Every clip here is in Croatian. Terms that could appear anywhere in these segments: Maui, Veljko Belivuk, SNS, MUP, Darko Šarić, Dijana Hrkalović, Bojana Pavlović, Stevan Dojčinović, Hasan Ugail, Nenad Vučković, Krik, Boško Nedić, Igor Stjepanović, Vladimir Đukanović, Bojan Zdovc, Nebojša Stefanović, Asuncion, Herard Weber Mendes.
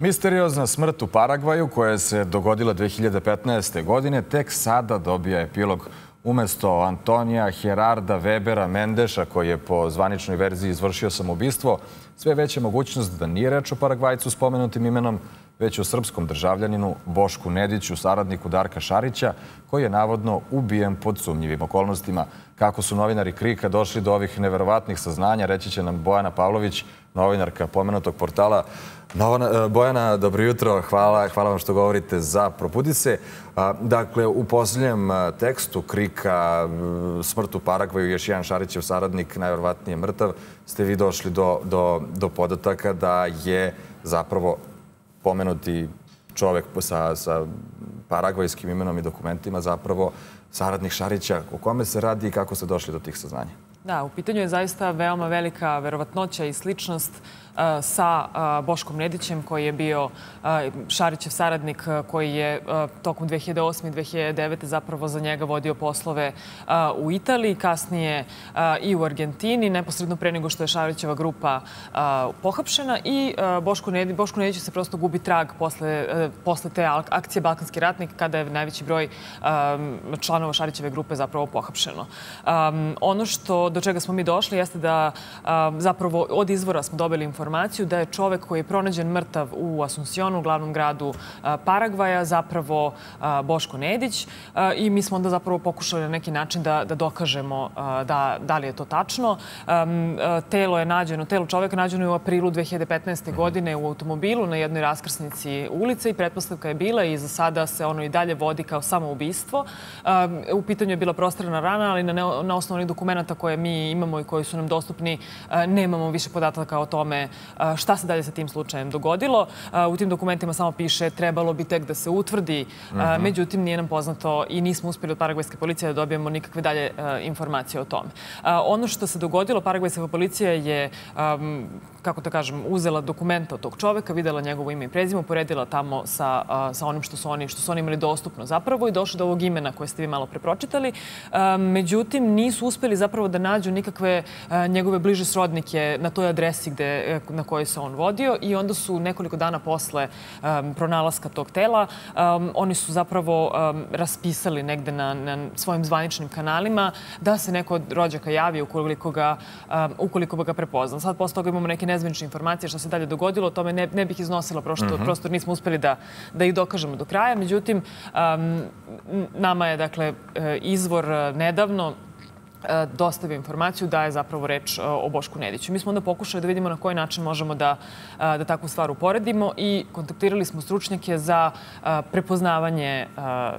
Misteriozna smrt u Paragvaju, koja se dogodila 2015. godine, tek sada dobija epilog. Umesto Antonija, Herarda, Webera, Mendeša, koji je po zvaničnoj verziji izvršio samoubistvo, sve veća mogućnost da nije reč o Paragvajcu spomenutim imenom, već o srpskom državljaninu Bošku Nediću, saradniku Darka Šarića, koji je navodno ubijen pod sumnjivim okolnostima. Kako su novinari Krika došli do ovih neverovatnih saznanja, reći će nam Bojana Pavlović, novinarka pomenutog portala. Bojana, dobro jutro, hvala vam što govorite za Probudi se. Dakle, u posljednjem tekstu Krika, smrt u Paragvaju, još jedan Šarićev saradnik, najverovatnije mrtav, ste vi došli do podataka da je zapravo pomenuti čovjek sa paragvajskim imenom i dokumentima zapravo saradnik Šarića. O kome se radi i kako ste došli do tih saznanja? Da, u pitanju je zaista veoma velika verovatnoća i sličnost sa Boškom Nedićem, koji je bio Šarićev saradnik, koji je tokom 2008. i 2009. zapravo za njega vodio poslove u Italiji, kasnije i u Argentini, neposredno pre nego što je Šarićeva grupa pohapšena, i Bošku Nediću se prosto gubi trag posle te akcije Balkanski ratnik, kada je najveći broj članova Šarićeve grupe zapravo pohapšeno. Ono do čega smo mi došli jeste da zapravo od izvora smo dobili informaciju da je čovjek koji je pronađen mrtav u Asuncionu, glavnom gradu Paragvaja, zapravo Boško Nedić, i mi smo onda zapravo pokušali na neki način da dokažemo da li je to tačno. Telo čovjeka nađeno je u aprilu 2015. godine u automobilu na jednoj raskrsnici ulice, i pretpostavka je bila, i za sada se ono i dalje vodi kao samoubistvo. U pitanju je bila prostrana rana, ali na osnovu dokumenta koje mi imamo i koji su nam dostupni, nemamo više podataka o tome šta se dalje sa tim slučajem dogodilo. U tim dokumentima samo piše trebalo bi tek da se utvrdi, međutim nije nam poznato i nismo uspjeli od paragvajske policije da dobijemo nikakve dalje informacije o tome. Ono što se dogodilo, paragvajska policija je, kako to kažem, uzela dokumenta od tog čoveka, videla njegovo ime i prezime, uporedila tamo sa onim što su oni imali dostupno zapravo, i došli do ovog imena koje ste vi malo prepročitali. Međutim, nisu uspjeli zapravo da nađu nikakve njegove bliže srodnike na toj adresi na kojoj se on vodio, i onda su nekoliko dana posle pronalaska tog tela oni su zapravo raspisali negde na svojim zvaničnim kanalima da se neko od rođaka javi ukoliko bi ga prepoznao. Sad posle toga imamo neke nezvanične informacije što se dalje dogodilo, o tome ne bih iznosila, prosto nismo uspeli da ih dokažemo do kraja. Međutim, nama je dakle izvor nedavno dostavio informaciju da je zapravo reč o Bošku Nediću. Mi smo onda pokušali da vidimo na koji način možemo da takvu stvar uporedimo, i kontaktirali smo stručnjake za prepoznavanje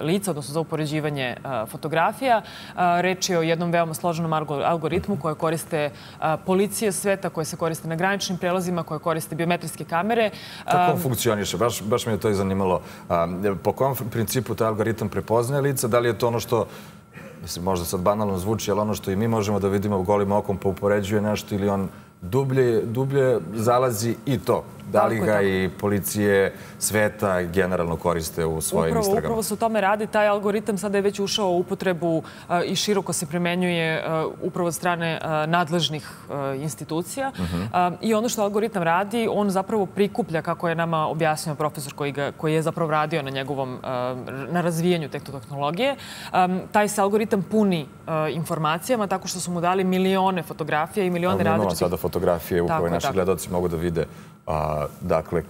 lica, odnosno za upoređivanje fotografija. Reč je o jednom veoma složenom algoritmu koje koriste policije sveta, koje se koriste na graničnim prelazima, koje koriste biometrijske kamere. Kako on funkcioniše? Baš me je to i zanimalo. Po kom principu taj algoritam prepoznaje lica? Da li je to ono što, mislim, možda sad banalno zvuči, ali ono što i mi možemo da vidimo golim okom pa upoređuje nešto, ili on dublje zalazi i to? Da li ga i policije sveta generalno koriste u svojim istragama? Upravo se o tome radi. Taj algoritam sada je već ušao u upotrebu i široko se primenjuje upravo od strane nadležnih institucija. I ono što algoritam radi, on zapravo prikuplja, kako je nama objasnio profesor koji je zapravo radio na razvijanju te tehnologije, taj se algoritam puni informacijama tako što su mu dali milione fotografija i milione različitih. Imamo sada fotografije u koje naši gledaoci mogu da vide, dakle,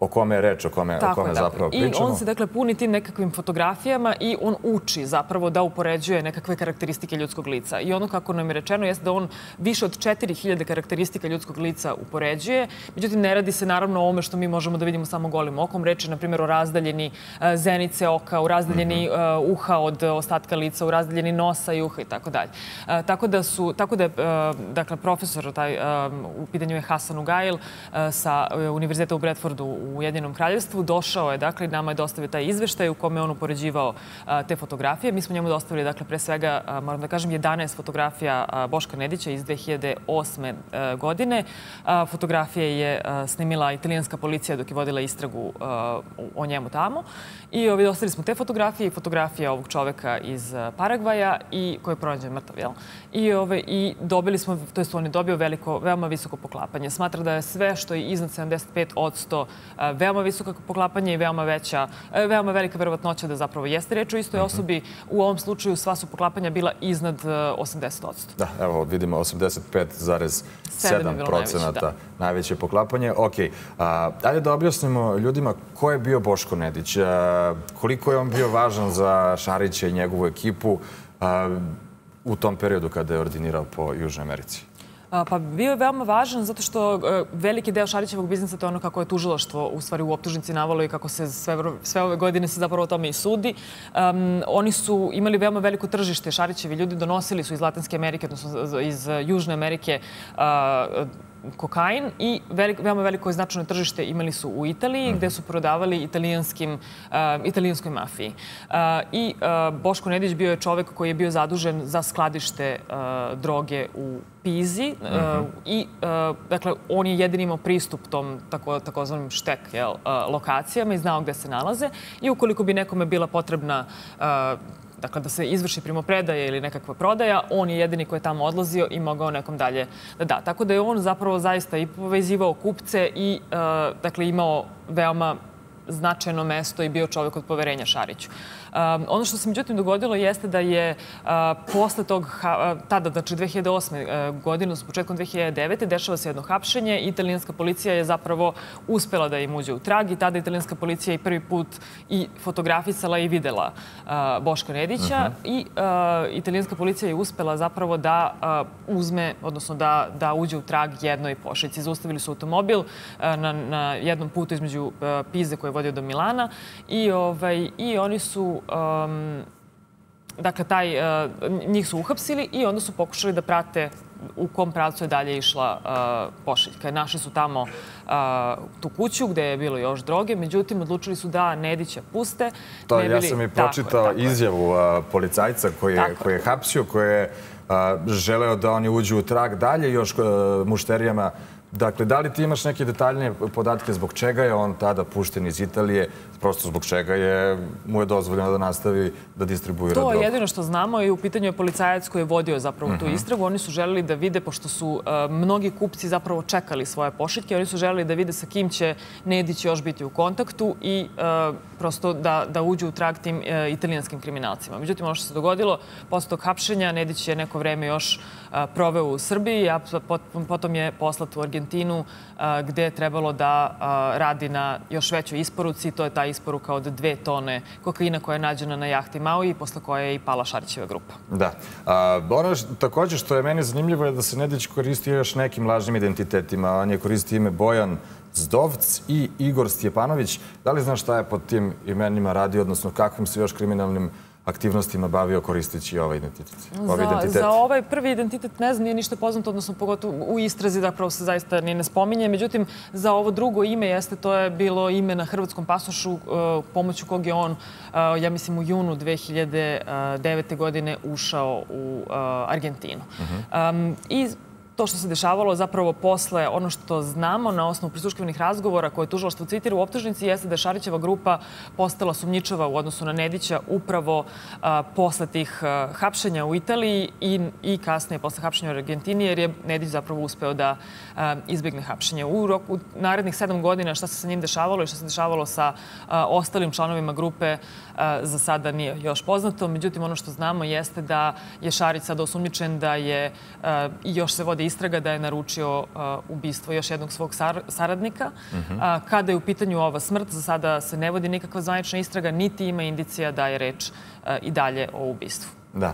o kome je reč, o kome zapravo pričamo. I on se, dakle, puni tim nekakvim fotografijama i on uči zapravo da upoređuje nekakve karakteristike ljudskog lica. I ono, kako nam je rečeno, jeste da on više od 4000 karakteristika ljudskog lica upoređuje. Međutim, ne radi se naravno o ovome što mi možemo da vidimo samo golim okom. Reč je, na primjer, o razdaljeni zenice oka, o razdaljeni uha od ostatka lica, o razdaljeni nosa i uha i tako dalje. Tako da je, dakle, profesor, u pitanju je Hasan Ugail sa Univerziteta u Bradfordu u Ujedinjenom kraljevstvu. Došao je, dakle, nama je dostavio taj izveštaj u kome je on upoređivao te fotografije. Mi smo njemu dostavili, dakle, pre svega, moram da kažem, 11 fotografija Boška Nedića iz 2008. godine. Fotografije je snimila italijanska policija dok je vodila istragu o njemu tamo. I dostavili smo te fotografije i fotografije ovog čoveka iz Paragvaja koji je pronađen mrtav, jel? I dobili smo, to je on je dobio veliko, veoma visoko poklapanje. Smatra da je sve što je iznad 75% veoma visoko poklapanje i veoma velika verovatnoća da zapravo jeste reč o istoj osobi. U ovom slučaju sva su poklapanja bila iznad 80%. Da, evo vidimo 85,7% najveće poklapanje. Ok, ajde da objasnimo ljudima ko je bio Boško Nedić, koliko je on bio važan za Šarića i njegovu ekipu u tom periodu kada je ordinirao po Južnoj Americi. Pa bio je veoma važan zato što veliki deo Šarićevog biznisa to je ono kako je tužilaštvo u stvari u optužnici navalo i kako se sve ove godine se zapravo o tome i sudi. Oni su imali veoma veliko tržište. Šarićevi ljudi donosili su iz Latinske Amerike, odnosno iz Južne Amerike, kokain i veoma veliko značajno tržište imali su u Italiji gdje su prodavali italijanskoj mafiji. I Boško Nedić bio je čovjek koji je bio zadužen za skladište droge u Pizi i on je jedini imao pristup tom takozvanim štek lokacijama i znao gdje se nalaze i ukoliko bi nekome bila potrebna dakle, da se izvrši primopredaja ili nekakva prodaja, on je jedini koji je tamo odlazio i mogao nekom dalje da da. Tako da je on zapravo zaista i povezivao kupce i imao veoma značajno mesto i bio čovjek od poverenja Šariću. Ono što se međutim dogodilo jeste da je posle tog, tada, znači 2008. godine, s početkom 2009. dešava se jedno hapšenje. Italijanska policija je zapravo uspela da im uđe u trag i tada italijanska policija je prvi put i fotografisala i videla Boška Nedića i italijanska policija je uspela zapravo da uzme, odnosno da uđe u trag jednoj pošiljci. Zaustavili su automobil na jednom putu između Pize koje je vodio do Milana i oni su, dakle, njih su uhapsili i onda su pokušali da prate u kom pravcu je dalje išla pošiljka. Našli su tamo tu kuću gdje je bilo još droge, međutim odlučili su da Nedića puste. To ja sam i pročitao izjavu policajca koji je hapsio, koji je želeo da oni uđu u trag dalje još mušterijama. Dakle, da li ti imaš neke detaljnije podatke zbog čega je on tada pušten iz Italije, prosto zbog čega mu je dozvoljeno da nastavi da distribuira drogu? To je jedino što znamo i u pitanju je policajac koji je vodio zapravo tu istragu. Oni su želeli da vide, pošto su mnogi kupci zapravo čekali svoje pošiljke, oni su želeli da vide sa kim će Nedić još biti u kontaktu i prosto da uđu u trag tim italijanskim kriminalcima. Međutim, ono što se dogodilo, posle tog hapšenja Nedić je neko vreme još proveo u Srbiji, a potom je poslat u Argentinu gdje je trebalo da radi na još većoj isporuci. To je ta isporuka od 2 tone kokaina koja je nađena na jahti Maui, posle koje je i pala Šarićeva grupa. Da. Ono također što je meni zanimljivo je da se Nedić koristio još nekim lažnim identitetima. On je koristio ime Bojan Zdovc i Igor Stjepanović. Da li znaš šta je pod tim imenima radio, odnosno kakvim se još kriminalnim aktivnostima bavio koristeći ovaj identitet? Za ovaj prvi identitet ne znam, nije ništa poznato, odnosno pogotovo u istrazi zapravo se zaista ni ne spominje. Međutim, za ovo drugo ime jeste, to je bilo ime na hrvatskom pasošu pomoću kog je on, ja mislim, u junu 2009. godine ušao u Argentinu. I to što se dešavalo zapravo posle, ono što znamo na osnovu prisluškivanih razgovora koje je tužilaštvo citira u optužnici, jeste da je Šarićeva grupa postala sumnjičava u odnosu na Nedića upravo posle tih hapšenja u Italiji i kasnije posle hapšenja u Argentini, jer je Nedić zapravo uspeo da izbjegne hapšenje. U roku narednih 7 godina šta se sa njim dešavalo i šta se dešavalo sa ostalim članovima grupe za sada nije još poznato. Međutim, ono što znamo jeste da je Šarić sada osumnjičen da je i još se vodi istraga da je naručio ubistvo još jednog svog saradnika. Kada je u pitanju ova smrt, za sada se ne vodi nikakva zvanična istraga, niti ima indicija da je reč i dalje o ubistvu. Da.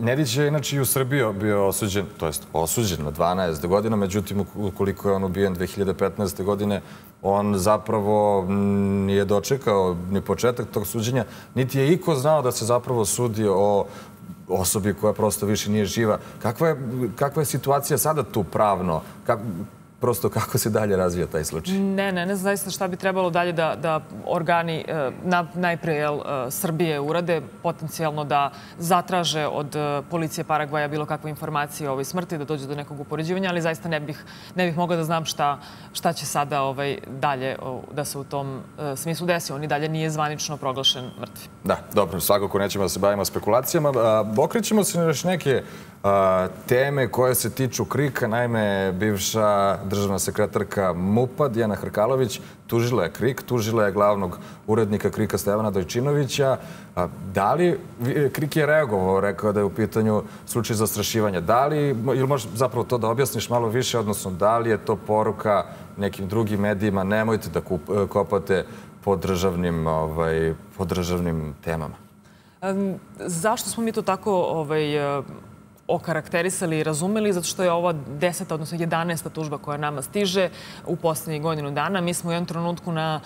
Nedić je inače i u Srbiji bio osuđen, to jest osuđen na 12 godina, međutim, ukoliko je on ubijen 2015. godine, on zapravo nije dočekao ni početak tog suđenja, niti je iko znao da se zapravo sudi o osobi koja prosto više nije živa. Kakva je situacija sada tu pravno? prosto kako se dalje razvija taj slučaj? Ne znam zaista šta bi trebalo dalje da organi najprej Srbije urade, potencijalno da zatraže od policije Paragvaja bilo kakve informacije o ovoj smrti, da dođe do nekog upoređivanja, ali zaista ne bih mogla da znam šta će sada dalje da se u tom smislu desi. On i dalje nije zvanično proglašen mrtvi. Da, dobro, svakako nećemo da se bavimo spekulacijama. Okrećemo se još neke teme koje se tiču Krika. Naime, bivša državna sekretarka MUP-a Dijana Hrkalović tužila je Krik, tužila je glavnog urednika Krika Stevana Dojčinovića. Da li Krik je reagovao, rekao da je u pitanju slučaj zastrašivanja? Da li, ili možeš zapravo to da objasniš malo više, odnosno da li je to poruka nekim drugim medijima, nemojte da kopate po državnim temama? Zašto smo mi to tako okarakterisali i razumeli, zato što je ova 10. odnosno 11. tužba koja nama stiže u posljednjih godinu dana. Mi smo u jednom trenutku na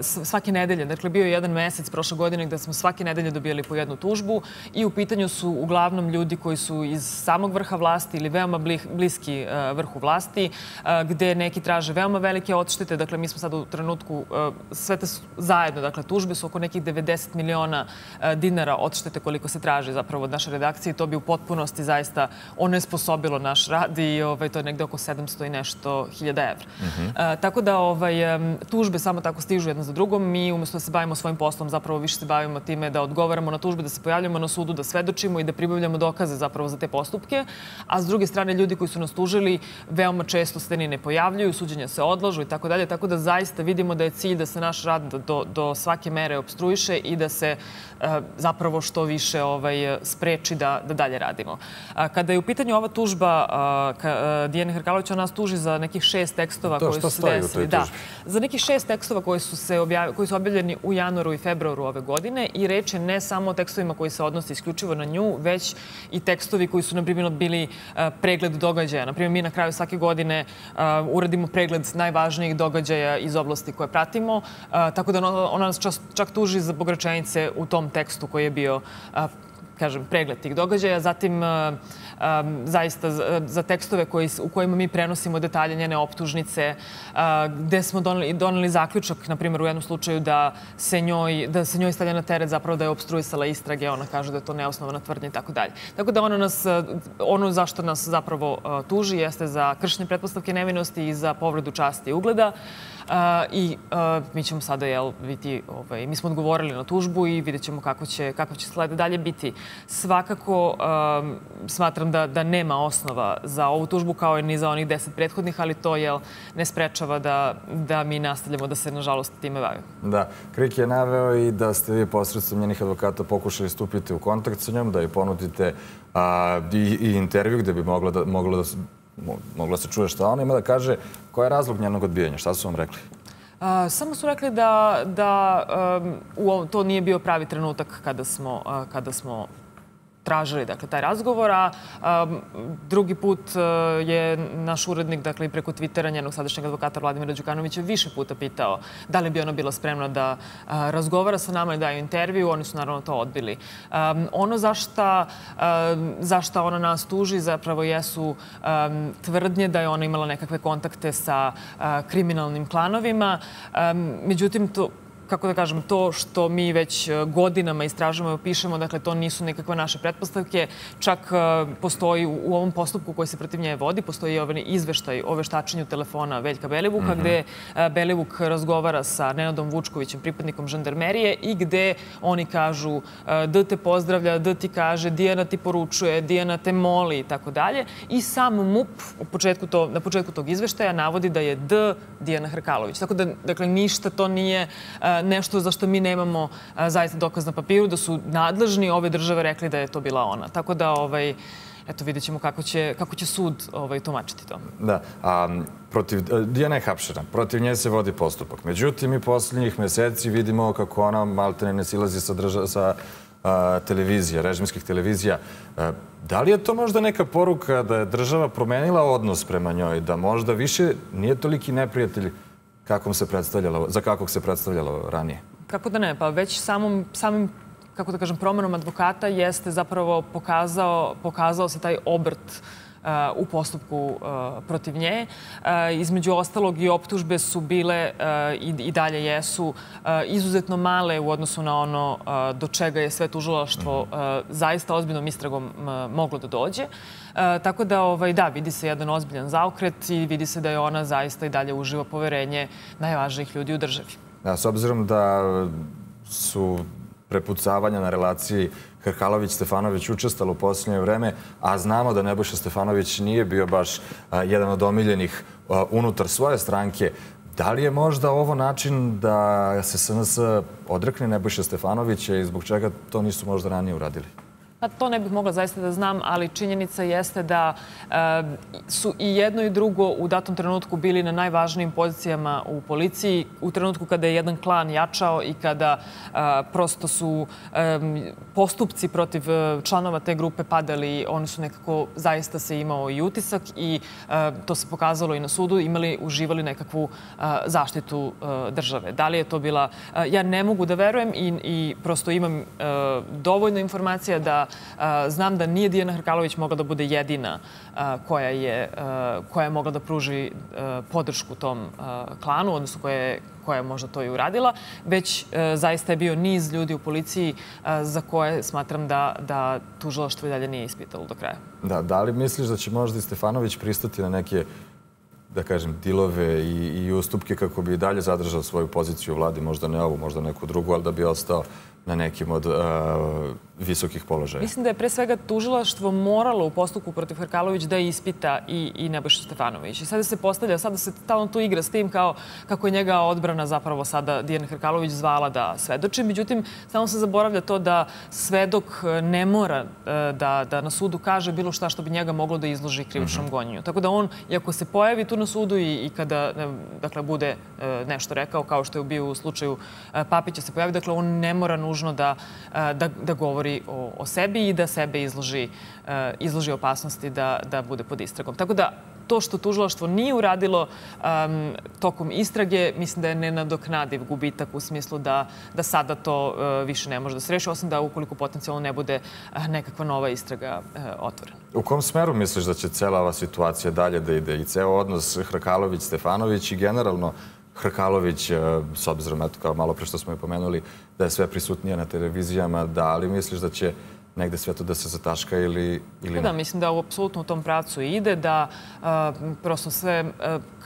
svake nedelje, dakle bio je jedan mesec prošle godine gde smo svake nedelje dobijali po jednu tužbu i u pitanju su uglavnom ljudi koji su iz samog vrha vlasti ili veoma bliski vrhu vlasti, gde neki traže veoma velike odštete. Dakle, mi smo sad u trenutku sve te zajedno, dakle tužbe su oko nekih 90 miliona dinara odštete koliko se traži zapravo od naše redakcije i to bi u potpunosti zaista ono je sposobilo naš rad i to je negde oko 700 i nešto hiljada evra. Tako da tužbe samo tako stižu jedna za drugom. Mi umjesto da se bavimo svojim poslom, zapravo više se bavimo time da odgovaramo na tužbe, da se pojavljamo na sudu, da svedočimo i da pribavljamo dokaze zapravo za te postupke. A s druge strane, ljudi koji su nas tužili veoma često se ni ne pojavljuju, suđenja se odlažu i tako dalje. Tako da zaista vidimo da je cilj da se naš rad do svake mere opstruiše i da se zapravo što više spreči da dalje radimo. Kada je u pitanju ova tužba Dijane Hrkalović, ona nas tuži za nekih 6 tekstova koji su se desili. Za nekih 6 tekstova koji su objavljeni u januaru i februaru ove godine i reč je ne samo o tekstovima koji se odnose isključivo na nju, već i tekstovi koji su, na primjer, bili pregled događaja. Na primjer, mi na kraju svake godine uradimo pregled najvažnijih događaja iz oblasti koje pratimo, tako da ona nas čak tuži za pogreške u tom tekstu koji je bio pregled tih događaja, zatim zaista za tekstove u kojima mi prenosimo detalje njene optužnice, gde smo doneli zaključak, na primjer u jednom slučaju da se njoj stavlja na teret zapravo da je opstruisala istrage, ona kaže da je to neosnovana tvrdnja i tako dalje. Tako da ono zašto nas zapravo tuži jeste za kršenje pretpostavke nevinosti i za povredu časti i ugleda. I mi ćemo sada vidjeti, mi smo odgovorili na tužbu i vidjet ćemo kakav će sled dalje biti. Svakako smatram da nema osnova za ovu tužbu kao i ni za onih 10 prethodnih, ali to ne sprečava da mi nastavljamo da se nažalost time bavimo. Da, Krik je naveo i da ste vi posredstvom njenih advokata pokušali stupiti u kontakt sa njom, da joj ponudite i intervju gde bi mogla se čuje šta ona ima da kaže. Koji je razlog njenog odbijanja? Šta su vam rekli? Samo su rekli da to nije bio pravi trenutak kada smo tražili taj razgovor, a drugi put je naš urednik preko Twittera njenog sadašnjeg advokata Vladimira Đukanovića više puta pitao da li bi ona bila spremna da razgovara sa nama i daju intervju. Oni su naravno to odbili. Ono zašto ona nas tuži zapravo jesu tvrdnje da je ona imala nekakve kontakte sa kriminalnim klanovima. Međutim, kako da kažem, to što mi već godinama istražujemo i opišemo, dakle, to nisu nekakve naše pretpostavke. Čak postoji u ovom postupku koji se protiv nje vodi, postoji izveštaj o veštačenju telefona Veljka Belivuka, gde Belivuk razgovara sa Nenadom Vučkovićem, pripadnikom žandarmerije, i gde oni kažu da te pozdravlja, da ti kaže, Dijana ti poručuje, Dijana te moli i tako dalje. I sam MUP na početku tog izveštaja navodi da je Dijana Hrkalović. Tako da, dakle, ništa to nije nešto za što mi nemamo zaista dokaz na papiru, da su nadležni ove države rekli da je to bila ona. Tako da, eto, vidjet ćemo kako će sud tumačiti to. Da, Dijana je hapšena, protiv nje se vodi postupak. Međutim, mi posljednjih meseci vidimo kako ona maltene ne silazi sa televizija, režimskih televizija. Da li je to možda neka poruka da je država promenila odnos prema njoj, da možda više nije toliki neprijatelj za kakvog se predstavljalo ranije? Kako da ne, pa već samim promenom advokata jeste zapravo pokazao se taj obrt u postupku protiv nje. Između ostalog i optužbe su bile i dalje jesu izuzetno male u odnosu na ono do čega je sve tužilaštvo zaista ozbiljnom istragom moglo da dođe. Tako da vidi se jedan ozbiljan zaokret i vidi se da je ona zaista i dalje uživa poverenje najvažnijih ljudi u državi. S obzirom da su prepucavanja na relaciji Hrkalović-Stefanović učestalo u posljednje vreme, a znamo da Nebojša Stefanović nije bio baš jedan od omiljenih unutar svoje stranke, da li je možda ovo način da se SNS odrekne Nebojše Stefanovića i zbog čega to nisu možda ranije uradili? Pa to ne bih mogla zaista da znam, ali činjenica jeste da su i jedno i drugo u datom trenutku bili na najvažnijim pozicijama u policiji, u trenutku kada je jedan klan jačao i kada prosto su postupci protiv članova te grupe padali, oni su nekako zaista se imao i utisak i to se pokazalo i na sudu, uživali nekakvu zaštitu države. Da li je to bila... Ja ne mogu da verujem i prosto imam dovoljno informacija da znam da nije Dijana Hrkalović mogla da bude jedina koja je mogla da pruži podršku tom klanu, odnosno koja je možda to i uradila, već zaista je bio niz ljudi u policiji za koje smatram da tužilaštvo i dalje nije ispitalo do kraja. Da li misliš da će možda i Stefanović pristati na neke, da kažem, dilove i ustupke kako bi i dalje zadržao svoju poziciju u vladi, možda ne ovu, možda neku drugu, ali da bi ostao na nekim od visokih položaja? Mislim da je pre svega tužilaštvo moralo u postupku protiv Hrkalović da ispita i Nebojšu Stefanović. I sada se postavlja, sada se stalno tu igra s tim kako je njega odbrana zapravo sada Dijana Hrkalović zvala da svedoči. Međutim, stalno se zaboravlja to da svedok ne mora da na sudu kaže bilo šta što bi njega moglo da izloži krivičnom gonjenju. Tako da on, iako se pojavi tu na sudu i kada bude nešto rekao, kao što je bio u slučaju Papića se pojavi, dakle on ne mora nužno da govori o sebi i da sebe izloži opasnosti da bude pod istragom. Tako da to što tužilaštvo nije uradilo tokom istrage, mislim da je nenadoknadiv gubitak u smislu da sada to više ne može da se reši, osim da ukoliko potencijalno ne bude nekakva nova istraga otvorena. U kom smeru misliš da će cela ova situacija dalje da ide i ceo odnos Hrkalović-Stefanović i generalno Hrkalović, s obzirom, kao malo pre što smo joj pomenuli, da je sve prisutnija na televizijama, da li misliš da će negde sve to da se zataška ili ne? Da, mislim da apsolutno u tom pravcu ide, da prosto sve,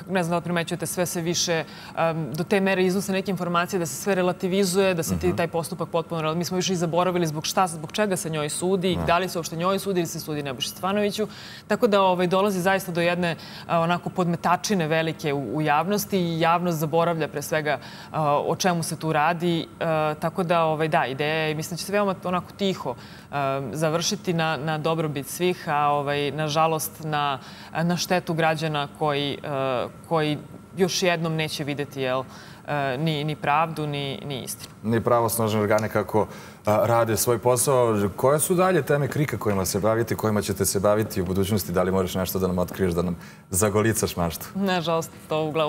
ne znam da primećujete, sve se više do te mere iznose neke informacije, da se sve relativizuje, da se taj postupak potpuno... Mi smo više i zaboravili zbog čega se njoj sudi, da li se uopšte njoj sudi ili se sudi Nebojši Stefanoviću. Tako da dolazi zaista do jedne onako podmetačine velike u javnosti i javnost zaboravlja pre svega o čemu se tu radi. Tako da, ideja je, mislim da će se veoma onako tiho završiti na dobrobit svih, a nažalost na štetu građana koji još jednom neće videti ni pravdu, ni istinu. Ni pravosnažne organe kako rade svoj posao. Koje su dalje teme Krika kojima se bavite, kojima ćete se baviti u budućnosti? Da li možeš nešto da nam otkriješ, da nam zagolicaš maštu? Nažalost,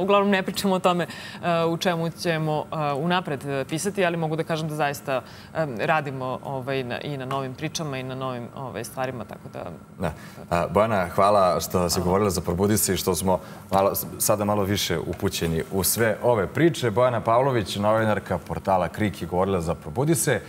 uglavnom ne pričamo o tome u čemu ćemo unapred pisati, ali mogu da kažem da zaista radimo i na novim pričama i na novim stvarima. Bojana, hvala što si govorila za Probudi se i što smo sada malo više upućeni u sve ove priče. Bojana Pavlović, novinarka portala Krik, je govorila za Probudi se.